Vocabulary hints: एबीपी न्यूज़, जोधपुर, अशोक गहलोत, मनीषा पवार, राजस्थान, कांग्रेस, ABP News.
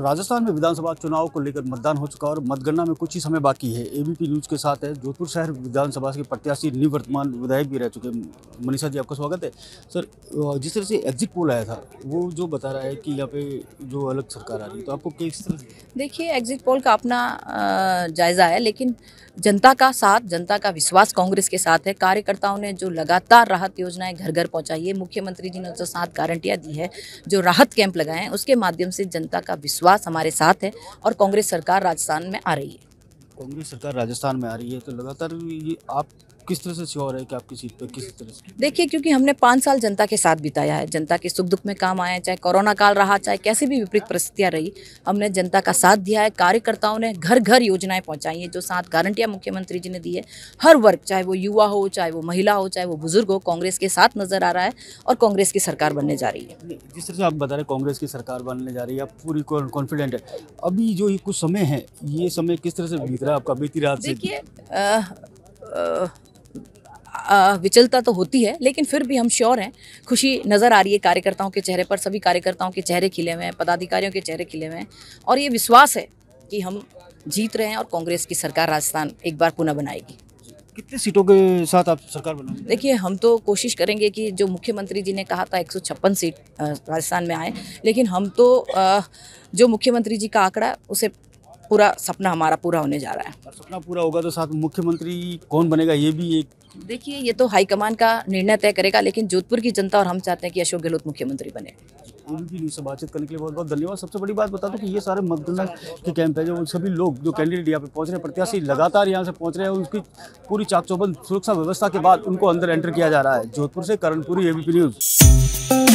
राजस्थान में विधानसभा चुनाव को लेकर मतदान हो चुका और मतगणना में कुछ ही समय बाकी है। एबीपी न्यूज के साथ है जोधपुर शहर विधानसभा के प्रत्याशी निवर्तमान विधायक भी रह चुके मनीषा जी, आपका स्वागत है। सर, जिस तरह से एग्जिट पोल आया था वो जो बता रहा है कि यहाँ पे जो अलग सरकार आ रही है, तो आपको किस तरह? देखिए, एग्जिट पोल का अपना जायज़ा है, लेकिन जनता का साथ, जनता का विश्वास कांग्रेस के साथ है। कार्यकर्ताओं ने जो लगातार राहत योजनाएं घर घर पहुँचाई है, मुख्यमंत्री जी ने जो 7 गारंटियाँ दी है, जो राहत कैंप लगाए, उसके माध्यम से जनता का विश्वास हमारे साथ है और कांग्रेस सरकार राजस्थान में आ रही है। कांग्रेस सरकार राजस्थान में आ रही है, तो लगातार ये आप किस तरह से श्योर है कि आपकी सीट पर किस तरह से? देखिए, क्योंकि हमने 5 साल जनता के साथ बिताया है, जनता के सुख दुख में काम आया है, चाहे कोरोना काल रहा, चाहे कैसी भी विपरीत परिस्थितियाँ रही, हमने जनता का साथ दिया है। कार्यकर्ताओं ने घर घर योजनाएं पहुंचाई हैं, जो 7 गारंटियाँ मुख्यमंत्री जी ने दी है। हर वर्ग, चाहे वो युवा हो, चाहे वो महिला हो, चाहे वो बुजुर्ग हो, कांग्रेस के साथ नजर आ रहा है और कांग्रेस की सरकार बनने जा रही है। जिस तरह से आप बता रहे कांग्रेस की सरकार बनने जा रही है, आप पूरी कॉन्फिडेंट है। अभी जो कुछ समय है, ये समय किस तरह से बीत रहा है आपका? बीती रात से देखिए विचलता तो होती है, लेकिन फिर भी हम श्योर हैं। खुशी नज़र आ रही है कार्यकर्ताओं के चेहरे पर, सभी कार्यकर्ताओं के चेहरे खिले हुए हैं, पदाधिकारियों के चेहरे खिले हुए हैं और ये विश्वास है कि हम जीत रहे हैं और कांग्रेस की सरकार राजस्थान एक बार पुनः बनाएगी। कितने सीटों के साथ आप सरकार बनाएंगे? देखिए, हम तो कोशिश करेंगे कि जो मुख्यमंत्री जी ने कहा था 156 सीट राजस्थान में आए, लेकिन हम तो जो मुख्यमंत्री जी का आंकड़ा, उसे पूरा सपना हमारा पूरा होने जा रहा है। सपना पूरा होगा तो साथ मुख्यमंत्री कौन बनेगा, ये भी एक? देखिए, ये तो हाईकमान का निर्णय तय करेगा, लेकिन जोधपुर की जनता और हम चाहते हैं कि अशोक गहलोत मुख्यमंत्री बने। उनकी न्यूज़ से बातचीत करने के लिए बहुत बहुत धन्यवाद। सबसे बड़ी बात बता दूं कि ये सारे मतगणना के कैंप है, जो सभी लोग जो कैंडिडेट यहाँ पे पहुँच रहे हैं, प्रत्याशी लगातार यहाँ से पहुँच रहे हैं, उसकी पूरी चाकचौबंद सुरक्षा व्यवस्था के बाद उनको अंदर एंटर किया जा रहा है। जोधपुर से करणपुरी, ABP न्यूज़।